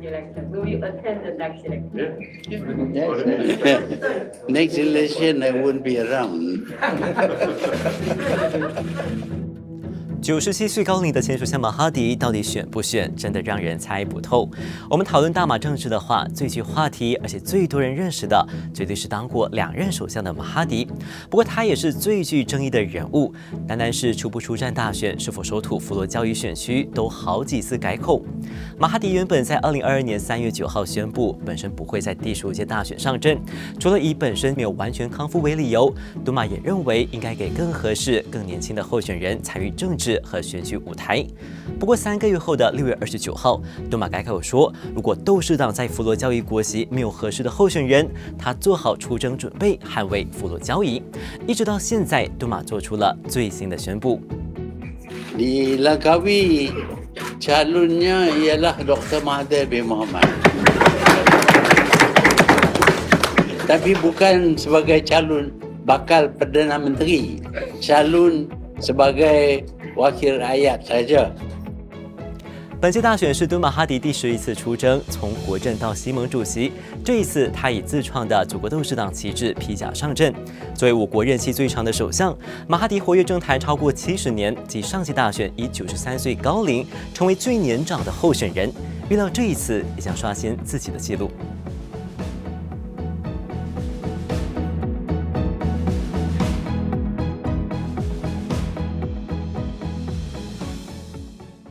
next election? Will you attend the next election? Yeah. Next election, I won't be around. 97岁高龄的前首相马哈迪到底选不选，真的让人猜不透。我们讨论大马政治的话，最具话题，而且最多人认识的，绝对是当过2任首相的马哈迪。不过他也是最具争议的人物，单单是出不出战大选，是否守土佛罗教育选区，都好几次改口。马哈迪原本在2022年3月9号宣布，本身不会在第15届大选上阵，除了以本身没有完全康复为理由，杜马也认为应该给更合适、更年轻的候选人参与政治 和选举舞台。不过3个月后的6月29号，杜马改口说，如果斗士党在佛罗教义国席没有合适的候选人，他做好出征准备，捍卫佛罗教义。一直到现在，杜马做出了最新的宣布。Dilengkapi calonnya ialah Dr Mahathir Mohamad, tapi bukan sebagai calon bakal perdana menteri, calon sebagai 本届大选是敦马哈迪第11次出征，从国阵到西盟主席。这一次，他以自创的祖国斗士党旗帜披甲上阵。作为我国任期最长的首相，马哈迪活跃政坛超过70年，即上届大选以93岁高龄成为最年长的候选人。预料这一次也将刷新自己的纪录。